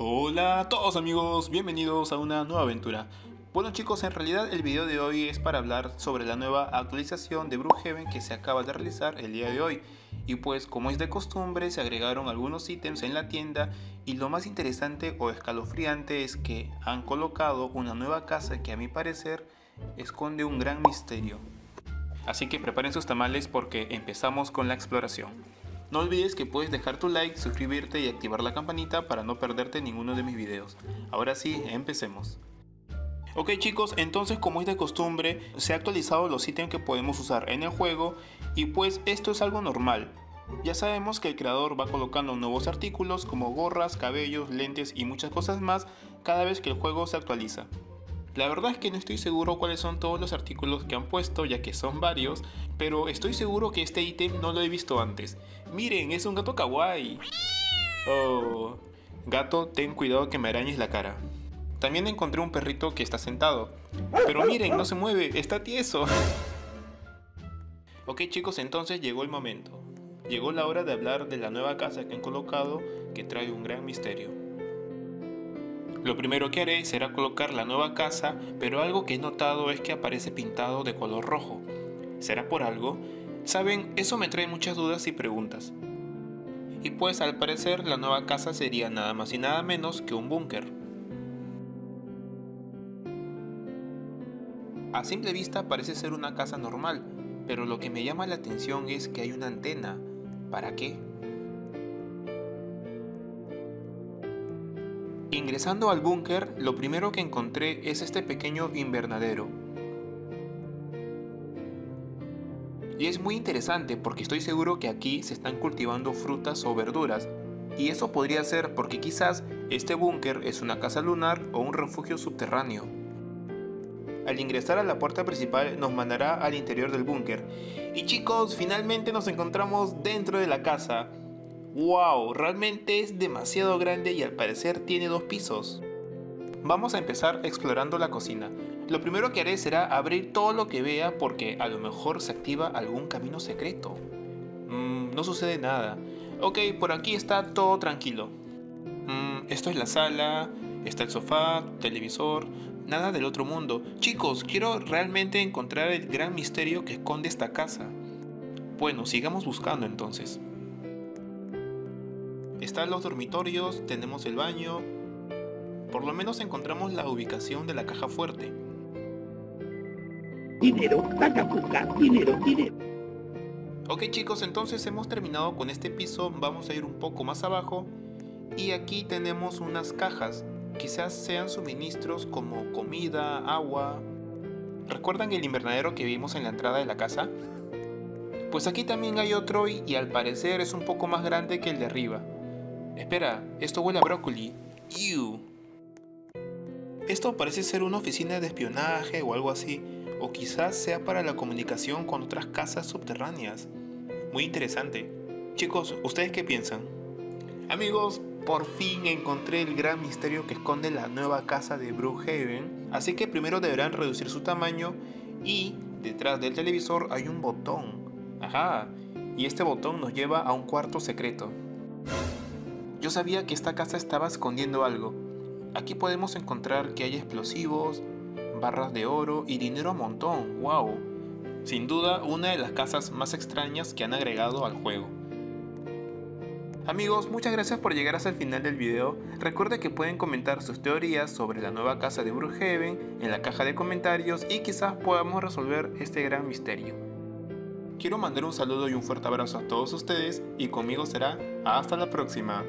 Hola a todos amigos, bienvenidos a una nueva aventura. Bueno chicos, en realidad el video de hoy es para hablar sobre la nueva actualización de Brookhaven que se acaba de realizar el día de hoy. Y pues como es de costumbre se agregaron algunos ítems en la tienda y lo más interesante o escalofriante es que han colocado una nueva casa que a mi parecer esconde un gran misterio. Así que preparen sus tamales porque empezamos con la exploración. No olvides que puedes dejar tu like, suscribirte y activar la campanita para no perderte ninguno de mis videos. Ahora sí, empecemos. Ok chicos, entonces como es de costumbre, se ha actualizado los ítems que podemos usar en el juego y pues esto es algo normal. Ya sabemos que el creador va colocando nuevos artículos como gorras, cabellos, lentes y muchas cosas más cada vez que el juego se actualiza. La verdad es que no estoy seguro cuáles son todos los artículos que han puesto, ya que son varios, pero estoy seguro que este ítem no lo he visto antes. ¡Miren, es un gato kawaii! Oh, gato, ten cuidado que me arañes la cara. También encontré un perrito que está sentado. Pero miren, no se mueve, está tieso. Ok chicos, entonces llegó el momento. Llegó la hora de hablar de la nueva casa que han colocado, que trae un gran misterio. Lo primero que haré será colocar la nueva casa, pero algo que he notado es que aparece pintado de color rojo. ¿Será por algo? Saben, eso me trae muchas dudas y preguntas. Y pues al parecer la nueva casa sería nada más y nada menos que un búnker. A simple vista parece ser una casa normal, pero lo que me llama la atención es que hay una antena. ¿Para qué? Ingresando al búnker, lo primero que encontré es este pequeño invernadero. Y es muy interesante porque estoy seguro que aquí se están cultivando frutas o verduras. Y eso podría ser porque quizás este búnker es una casa lunar o un refugio subterráneo. Al ingresar a la puerta principal nos mandará al interior del búnker. Y chicos, finalmente nos encontramos dentro de la casa. ¡Wow! Realmente es demasiado grande y al parecer tiene dos pisos. Vamos a empezar explorando la cocina. Lo primero que haré será abrir todo lo que vea porque a lo mejor se activa algún camino secreto. No sucede nada. Ok, por aquí está todo tranquilo. Esto es la sala, está el sofá, televisor, nada del otro mundo. Chicos, quiero realmente encontrar el gran misterio que esconde esta casa. Bueno, sigamos buscando entonces. Están los dormitorios, tenemos el baño. Por lo menos encontramos la ubicación de la caja fuerte. Dinero, tacapuca, dinero, dinero. Ok chicos, entonces hemos terminado con este piso. Vamos a ir un poco más abajo. Y aquí tenemos unas cajas. Quizás sean suministros como comida, agua. ¿Recuerdan el invernadero que vimos en la entrada de la casa? Pues aquí también hay otro y al parecer es un poco más grande que el de arriba. Espera, esto huele a brócoli. ¡Ew! Esto parece ser una oficina de espionaje o algo así, o quizás sea para la comunicación con otras casas subterráneas. Muy interesante. Chicos, ¿ustedes qué piensan? Amigos, por fin encontré el gran misterio que esconde la nueva casa de Brookhaven, así que primero deberán reducir su tamaño y detrás del televisor hay un botón. Ajá, y este botón nos lleva a un cuarto secreto. Yo sabía que esta casa estaba escondiendo algo. Aquí podemos encontrar que hay explosivos, barras de oro y dinero a montón. ¡Wow! Sin duda, una de las casas más extrañas que han agregado al juego. Amigos, muchas gracias por llegar hasta el final del video. Recuerden que pueden comentar sus teorías sobre la nueva casa de Brookhaven en la caja de comentarios y quizás podamos resolver este gran misterio. Quiero mandar un saludo y un fuerte abrazo a todos ustedes y conmigo será hasta la próxima.